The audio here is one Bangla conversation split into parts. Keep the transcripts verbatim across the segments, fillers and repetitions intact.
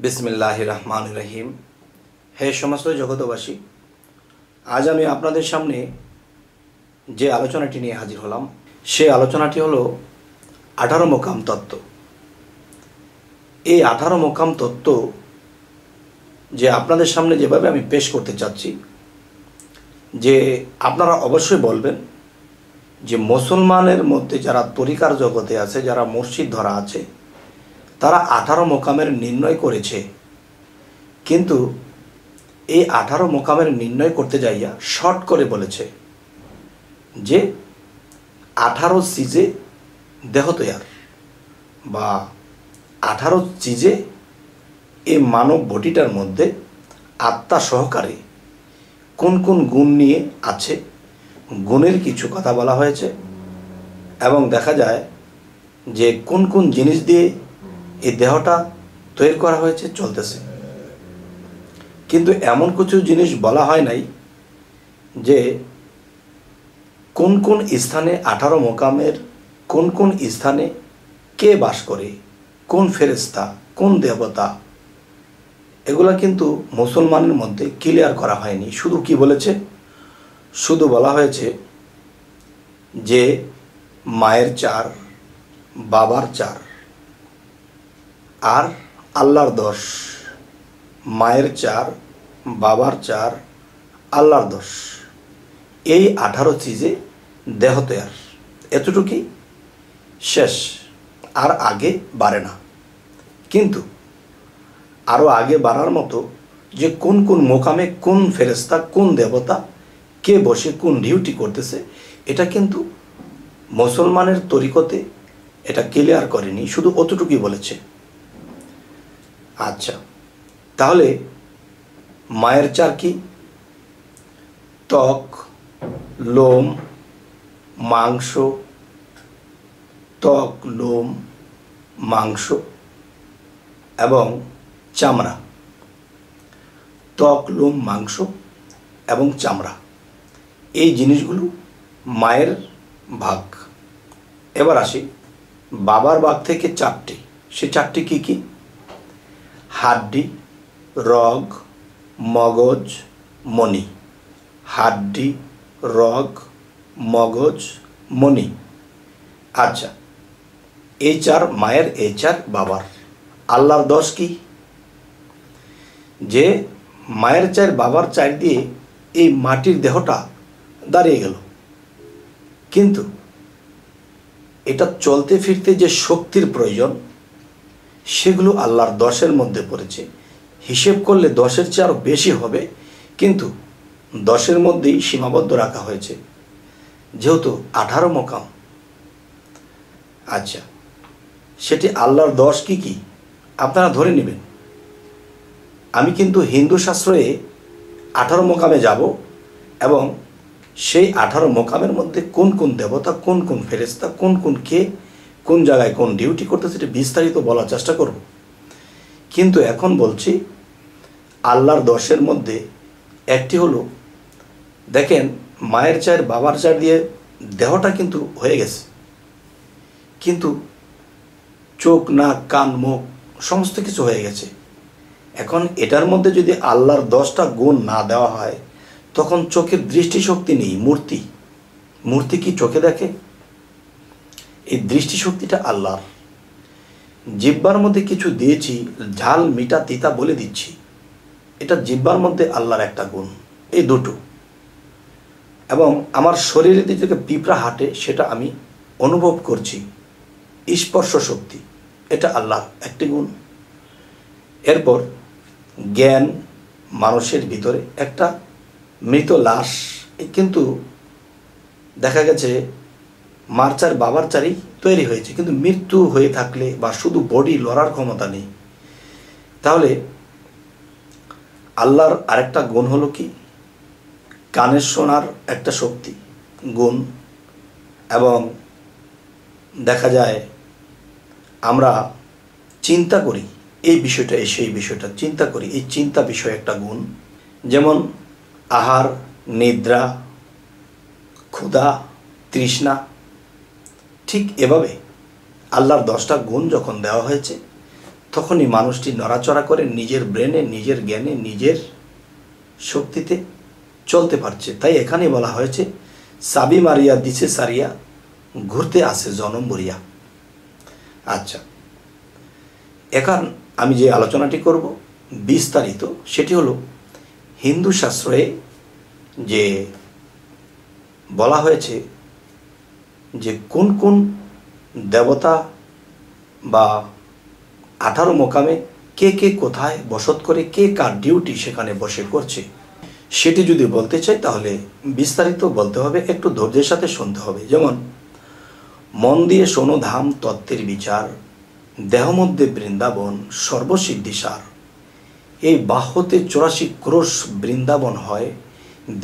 बिस्मिल्लाहिर रहमानिर रहीम। हे समस्त जगतवासी, आज आमी आपनादेर सामने जे आलोचनाटी निये हाजिर हलाम सेई आलोचनाटी हलो আঠারো মোকাম तत्त्व। এই আঠারো মোকাম तत्त्व जे आपनादेर सामने जेभाबे आमी पेश करते चाচ্ছি जे আপনারা অবশ্যই বলবেন যে মুসলমানের মধ্যে যারা তরিকার জগতে আছে, যারা মসজিদ ধরা আছে, তারা আঠারো মোকামের নির্ণয় করেছে। কিন্তু এই আঠারো মোকামের নির্ণয় করতে যাইয়া শর্ট করে বলেছে যে আঠারো সিজে দেহ তৈয়ার বা আঠারো সিজে এই মানব বডিটার মধ্যে আত্মা সহকারে কোন কোন গুণ নিয়ে আছে, গুণের কিছু কথা বলা হয়েছে এবং দেখা যায় যে কোন কোন জিনিস দিয়ে এই দেহটা তৈরি করা হয়েছে চলতেছে। কিন্তু এমন কিছু জিনিস বলা হয় নাই যে কোন কোন স্থানে আঠারো মোকামের কোন কোন স্থানে কে বাস করে, কোন ফেরেশতা, কোন দেবতা, এগুলা কিন্তু মুসলমানের মধ্যে ক্লিয়ার করা হয়নি। শুধু কি বলেছে, শুধু বলা হয়েছে যে মায়ের চার, বাবার চার আর আল্লাহর দশ। মায়ের চার, বাবার চার, আল্লাহর দশ, এই আঠারো চিজে দেহ তৈয়ার, এতটুকুই শেষ। আর আগে বাড়ে না। কিন্তু আরও আগে বাড়ার মতো যে কোন কোন মোকামে কোন ফেরেশতা, কোন দেবতা, কে বসে, কোন ডিউটি করতেছে, এটা কিন্তু মুসলমানের তরিকতে এটা ক্লিয়ার করেনি, শুধু অতটুকুই বলেছে। আচ্ছা, তাহলে মায়ের চার কি? ত্বক, লোম, মাংস। ত্বক, লোম, মাংস এবং চামড়া। ত্বক, লোম, মাংস এবং চামড়া, এই জিনিসগুলো মায়ের ভাগ। এবার আসি বাবার ভাগ থেকে চারটি। সে চারটি কি কি? হাড্ডি, রগ, মগজ, মনি। হাড্ডি, রগ, মগজ, মনি। আচ্ছা, এই চার মায়ের, এই চার বাবার। আল্লাহর দশ কি? যে মায়ের চার, বাবার চার দিয়ে এই মাটির দেহটা দাঁড়িয়ে গেল, কিন্তু এটা চলতে ফিরতে যে শক্তির প্রয়োজন সেগুলো আল্লাহর দশের মধ্যে পড়েছে। হিসেব করলে দশের চেয়ে আরও বেশি হবে, কিন্তু দশের মধ্যেই সীমাবদ্ধ রাখা হয়েছে যেহেতু আঠারো মোকাম। আচ্ছা, সেটি আল্লাহর দশ কি কি আপনারা ধরে নেবেন। আমি কিন্তু হিন্দু শাস্ত্রে আঠারো মোকামে যাব এবং সেই আঠারো মোকামের মধ্যে কোন কোন দেবতা, কোন কোন ফেরেশতা, কোন কোন কে, কোন জায়গায় কোন ডিউটি করতেছে, সেটা বিস্তারিত বলার চেষ্টা করব। কিন্তু এখন বলছি আল্লাহর দশের মধ্যে একটি হলো, দেখেন মায়ের চার, বাবার চার দিয়ে দেহটা কিন্তু হয়ে গেছে, কিন্তু চোখ, নাক, কান, মুখ সমস্ত কিছু হয়ে গেছে। এখন এটার মধ্যে যদি আল্লাহর দশটা গুণ না দেওয়া হয়, তখন চোখের দৃষ্টিশক্তি নেই। মূর্তি, মূর্তি কি চোখে দেখে? এই দৃষ্টিশক্তিটা আল্লাহর। জিহ্বার মধ্যে কিছু দিয়েছি, ঝাল, মিঠা, তিতা বলে দিচ্ছি, এটা জিহ্বার মধ্যে আল্লাহর একটা গুণ। এই দুটো এবং আমার শরীরে থেকে পিঁপড়া হাঁটে সেটা আমি অনুভব করছি, স্পর্শ শক্তি, এটা আল্লাহর একটি গুণ। এরপর জ্ঞান, মানুষের ভিতরে একটা মৃত লাশ, কিন্তু দেখা গেছে মার চার, বাবার চারই তৈরি হয়েছে, কিন্তু মৃত্যু হয়ে থাকলে বা শুধু বডি, লড়ার ক্ষমতা নেই। তাহলে আল্লাহর আরেকটা গুণ হলো কি? কানের শোনার একটা শক্তি গুণ। এবং দেখা যায় আমরা চিন্তা করি, এই বিষয়টা সেই বিষয়টা চিন্তা করি, এই চিন্তা বিষয় একটা গুণ। যেমন আহার, নিদ্রা, ক্ষুধা, তৃষ্ণা, ঠিক এভাবে আল্লাহর দশটা গুণ যখন দেওয়া হয়েছে তখনই মানুষটি নড়াচড়া করে নিজের ব্রেনে নিজের জ্ঞানে নিজের শক্তিতে চলতে পারছে। তাই এখানে বলা হয়েছে সাবি মারিয়া দিছে সারিয়া, ঘুরতে আসে জনম ভরিয়া। আচ্ছা, এখন আমি যে আলোচনাটি করব বিস্তারিত সেটি হলো হিন্দু শাস্ত্রে যে বলা হয়েছে যে কোন কোন দেবতা বা আঠারো মোকামে কে কে কোথায় বসত করে, কে কার ডিউটি সেখানে বসে করছে, সেটি যদি বলতে চাই তাহলে বিস্তারিত বলতে হবে, একটু ধৈর্যের সাথে শুনতে হবে। যেমন মন দিয়ে শোনো ধাম তত্ত্বের বিচার, দেহ মধ্যে বৃন্দাবন সর্বসিদ্ধিসার। এই বাহ্যতে চুরাশি ক্রোশ বৃন্দাবন হয়,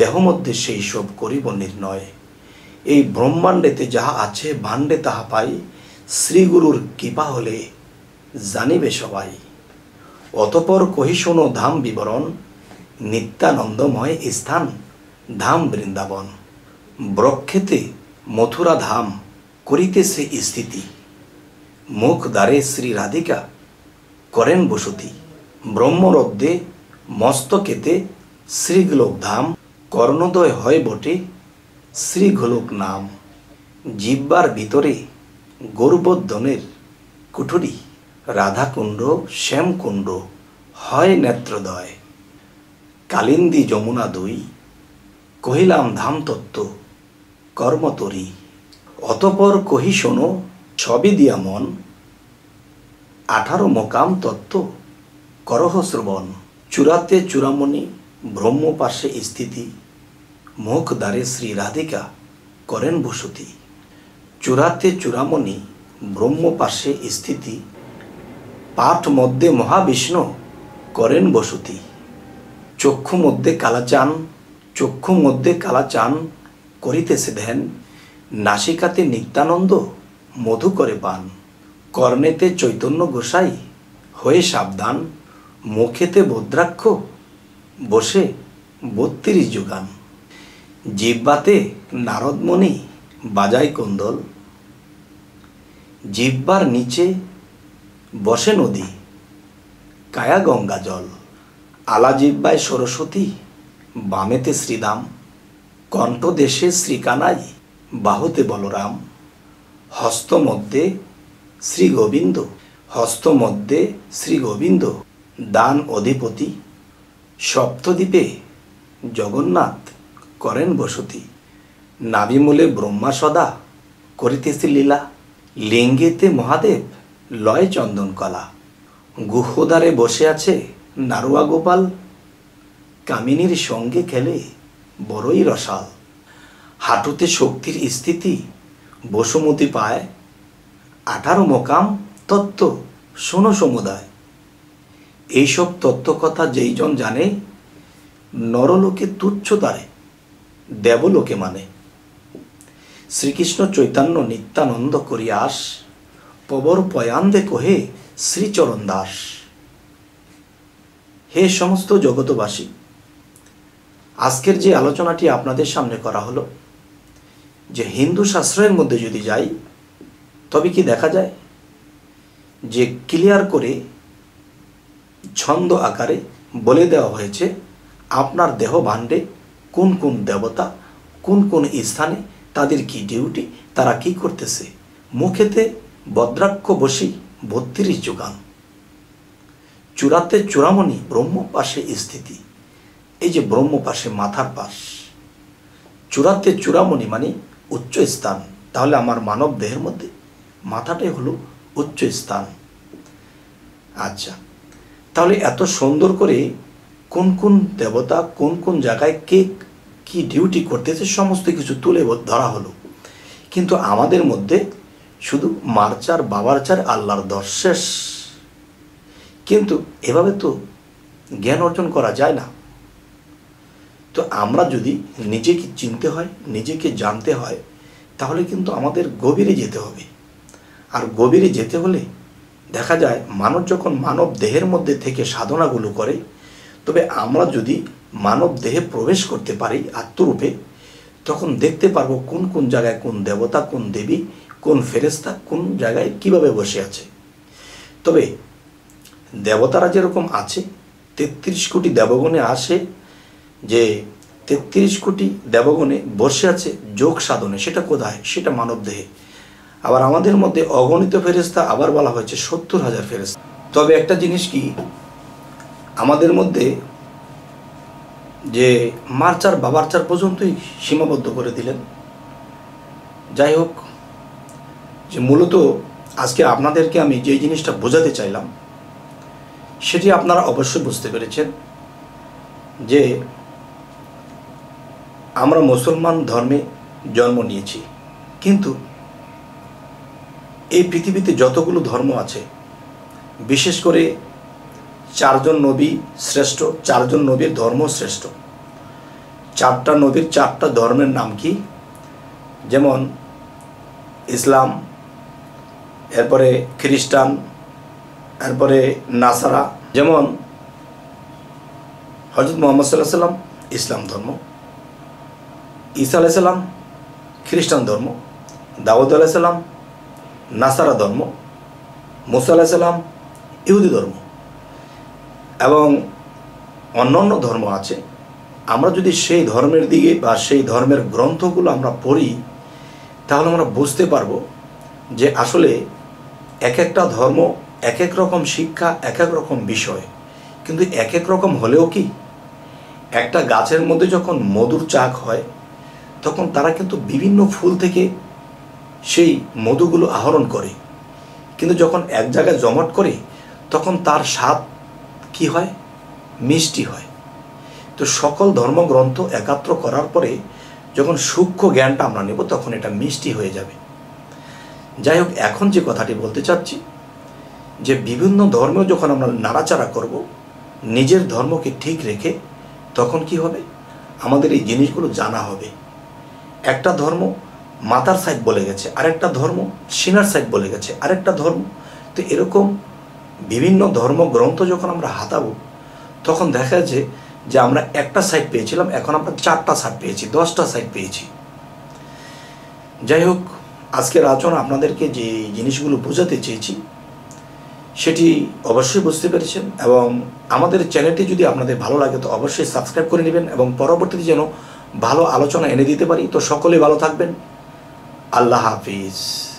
দেহ মধ্যে সেই সব করিব নির্ণয়। এই ব্রহ্মাণ্ডেতে যাহা আছে ভাণ্ডে তাহা পাই, শ্রীগুরুর কৃপা হলে জানিবে সবাই। অতপর কহি শোনো ধাম বিবরণ, নিত্যানন্দময় স্থান ধাম বৃন্দাবন। ব্রক্ষেতে মথুরা ধাম করিতেছে স্থিতি, মুখ দ্বারে শ্রী রাধিকা করেন বসতি। ব্রহ্মরব্দে মস্তকেতে শ্রীগোলক ধাম, কর্ণোদয় হয় বটে শ্রীগোলক নাম। জিব্বার ভিতরে গৌরবর্ধনের কুঠুরি, রাধাকুণ্ড শ্যামকুণ্ড হয় নেত্রদয়। কালিন্দী যমুনা দুই কহিলাম ধাম তত্ত্ব কর্মতরী। অতপর কহি শোনো সবই দিয়া মন, আঠারো মোকাম তত্ত্ব করহ শ্রবণ। চূড়াতে চূড়ামণি ব্রহ্ম পার্শ্বে স্থিতি, মুখ দ্বারে শ্রী রাধিকা করেন বসতি। চূড়াতে চূড়ামণি ব্রহ্ম পার্শ্বে স্থিতি, পাঠ মধ্যে মহাবিষ্ণু করেন বসতি। চক্ষু মধ্যে কালাচান চক্ষু মধ্যে কালাচান করিতেছে ধ্যান, নাসিকাতে নিত্যানন্দ মধু করে পান। কর্ণেতে চৈতন্য গোসাই হয়ে সাবধান, মুখেতে বদ্রাক্ষ বসে বত্রিশ যোগান। জিহ্বাতে নারদমণি বাজায় কন্দল, জিহ্বার নিচে বসে নদী কায়া গঙ্গা জল। আলা জিহ্বায় সরস্বতী বামেতে শ্রীদাম, কণ্ঠদেশে শ্রীকানাই বাহুতে বলরাম। হস্ত মধ্যে শ্রী গোবিন্দ হস্ত মধ্যে শ্রী গোবিন্দ দান অধিপতি, সপ্তদ্বীপে জগন্নাথ করেন বসতি। নাভিমূলে ব্রহ্মা সদা করিতেছে লীলা, লিঙ্গেতে মহাদেব লয় চন্দনকলা। গুহদ্বারে বসে আছে নারুয়া গোপাল, কামিনীর সঙ্গে খেলে বড়ই রসাল। হাঁটুতে শক্তির স্থিতি বসুমতি পায়, আঠারো মোকাম তত্ত্ব শোনো সমুদায়। এইসব তত্ত্ব কথা যেইজন জানে, নরলোকে তুচ্ছ তারে দেবলোকে মানে। শ্রীকৃষ্ণ চৈতন্য নিত্যানন্দ করিয়াস, পবর পয়ান্দে কহে শ্রীচরণ দাস। হে সমস্ত জগতবাসী, আজকের যে আলোচনাটি আপনাদের সামনে করা হলো, যে হিন্দু শাস্ত্রের মধ্যে যদি যাই তবে কি দেখা যায় যে ক্লিয়ার করে ছন্দ আকারে বলে দেওয়া হয়েছে আপনার দেহ ভাণ্ডে কোন কোন দেবতা কোন কোন স্থানে তাদের কি ডিউটি, তারা কি করতেছে। মুখেতে বদ্রাক্ষ বসি বত্রিশ যোগান, চূড়াতে চূড়ামণি ব্রহ্ম পাশে স্থিতি। এই যে ব্রহ্ম পাশে মাথার পাশ, চূড়াতে চূড়ামণি মানে উচ্চ স্থান। তাহলে আমার মানব দেহের মধ্যে মাথাটাই হলো উচ্চ স্থান। আচ্ছা, তাহলে এত সুন্দর করে কোন কোন দেবতা কোন কোন জায়গায় কে কি ডিউটি করতেছে সমস্ত কিছু তুলে ধরা হলো। কিন্তু আমাদের মধ্যে শুধু মারচার বাবারচার আল্লাহর দর্শেষ, কিন্তু এভাবে তো জ্ঞান অর্জন করা যায় না। তো আমরা যদি নিজেকে চিনতে হয়, নিজেকে জানতে হয়, তাহলে কিন্তু আমাদের গভীরে যেতে হবে। আর গভীরে যেতে হলে দেখা যায় মানব যখন মানব দেহের মধ্যে থেকে সাধনাগুলো করে, তবে আমরা যদি মানব দেহে প্রবেশ করতে পারি আত্মরূপে, তখন দেখতে পারবো কোন কোন জায়গায় কোন দেবতা কোন দেবী কোন ফেরেশতা কোন জায়গায় কিভাবে বসে আছে। তবে देवतारा जे रकम आछे तेत्रिश कोटी देवगणे आसे जे तेत्रिश कोटी देवगणे बसे आछे जोग साधने सेटा कोथाय सेटा मानव देहे आबार आमादेर मध्ये अगणित फेरेस्ता आबार बला हयेछे सत्तर हज़ार फेरेस्ता। तबे एकटा जिनिस कि आमादेर मध्ये जे मार्चार बाबारचार पर्यन्तই सीमाबद्ध करे दिलेन। যাই হোক যে মূলত আজকে আপনাদেরকে আমি যে জিনিসটা বোঝাতে চাইলাম সেটি আপনারা অবশ্যই বুঝতে পেরেছেন যে আমরা মুসলমান ধর্মে জন্ম নিয়েছি, কিন্তু এই পৃথিবীতে যতগুলো ধর্ম আছে বিশেষ করে চারজন নবী শ্রেষ্ঠ, চারজন নবীর ধর্ম শ্রেষ্ঠ। চারটা নবীর চারটা ধর্মের নাম কি? যেমন ইসলাম, এরপরে খ্রিস্টান, এরপরে নাসারা। যেমন হযরত মুহাম্মদ সাল্লাল্লাহু আলাইহি সাল্লাম ইসলাম ধর্ম, ঈসা আলাইহিস সালাম খ্রিস্টান ধর্ম, দাউদ আলাইহিস সালাম নাসারা ধর্ম, মুসা আলাইহিস সালাম ইহুদি ধর্ম এবং অন্যান্য ধর্ম আছে। আমরা যদি সেই ধর্মের দিকে বা সেই ধর্মের গ্রন্থগুলো আমরা পড়ি তাহলে আমরা বুঝতে পারব যে আসলে এক একটা ধর্ম এক এক রকম শিক্ষা, এক এক রকম বিষয়, কিন্তু এক এক রকম হলেও কি একটা গাছের মধ্যে যখন মধুর চাক হয় তখন তারা কিন্তু বিভিন্ন ফুল থেকে সেই মধুগুলো আহরণ করে, কিন্তু যখন এক জায়গায় জমাট করে তখন তার স্বাদ কি হয়? মিষ্টি হয়। তো সকল ধর্মগ্রন্থ একত্র করার পরে যখন সূক্ষ্ম জ্ঞানটা আমরা নেব তখন এটা মিষ্টি হয়ে যাবে। যাই হোক, এখন যে কথাটি বলতে চাচ্ছি যে বিভিন্ন ধর্ম যখন আমরা নাড়াচাড়া করব নিজের ধর্মকে ঠিক রেখে তখন কি হবে? আমাদের এই জিনিসগুলো জানা হবে। একটা ধর্ম মাথার সাইড বলে গেছে, আরেকটা ধর্ম সিনার সাইড বলে গেছে, আরেকটা ধর্ম। তো এরকম বিভিন্ন ধর্মগ্রন্থ যখন আমরা হাতাবো তখন দেখা যাচ্ছে যে আমরা একটা সাইড পেয়েছিলাম, এখন আমরা চারটা সাইড পেয়েছি, দশটা সাইড পেয়েছি। যাই হোক, আজকের আলোচনা আপনাদেরকে যে জিনিসগুলো বোঝাতে চেয়েছি সেটি অবশ্যই বুঝতে পেরেছেন এবং আমাদের চ্যানেলটি যদি আপনাদের ভালো লাগে তো অবশ্যই সাবস্ক্রাইব করে নেবেন এবং পরবর্তীতে যেন ভালো আলোচনা এনে দিতে পারি। তো সকলে ভালো থাকবেন। আল্লাহ হাফিজ।